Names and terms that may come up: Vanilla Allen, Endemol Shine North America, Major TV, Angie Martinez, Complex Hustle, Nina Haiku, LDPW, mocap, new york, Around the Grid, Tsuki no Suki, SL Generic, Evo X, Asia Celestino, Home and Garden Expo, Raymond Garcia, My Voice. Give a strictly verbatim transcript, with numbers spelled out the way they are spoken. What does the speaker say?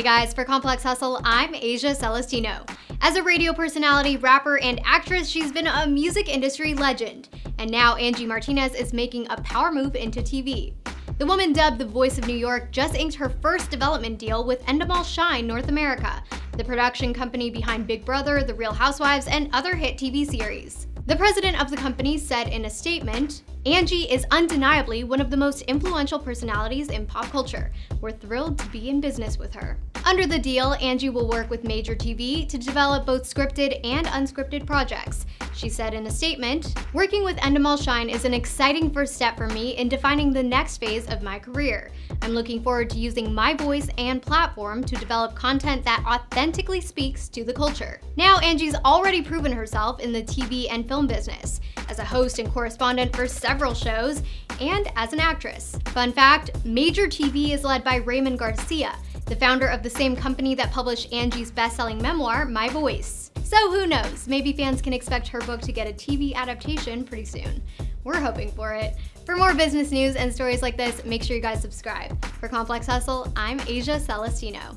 Hey guys, for Complex Hustle, I'm Asia Celestino. As a radio personality, rapper, and actress, she's been a music industry legend. And now Angie Martinez is making a power move into T V. The woman dubbed the Voice of New York just inked her first development deal with Endemol Shine North America, the production company behind Big Brother, The Real Housewives, and other hit T V series. The president of the company said in a statement, "Angie is undeniably one of the most influential personalities in pop culture. We're thrilled to be in business with her." Under the deal, Angie will work with Major T V to develop both scripted and unscripted projects. She said in a statement, "Working with Endemol Shine is an exciting first step for me in defining the next phase of my career. I'm looking forward to using my voice and platform to develop content that authentically speaks to the culture." Now, Angie's already proven herself in the T V and film business, as a host and correspondent for several shows, and as an actress. Fun fact, Major T V is led by Raymond Garcia, the founder of the same company that published Angie's best-selling memoir, My Voice. So who knows, maybe fans can expect her book to get a T V adaptation pretty soon. We're hoping for it. For more business news and stories like this, make sure you guys subscribe. For Complex Hustle, I'm Asia Celestino.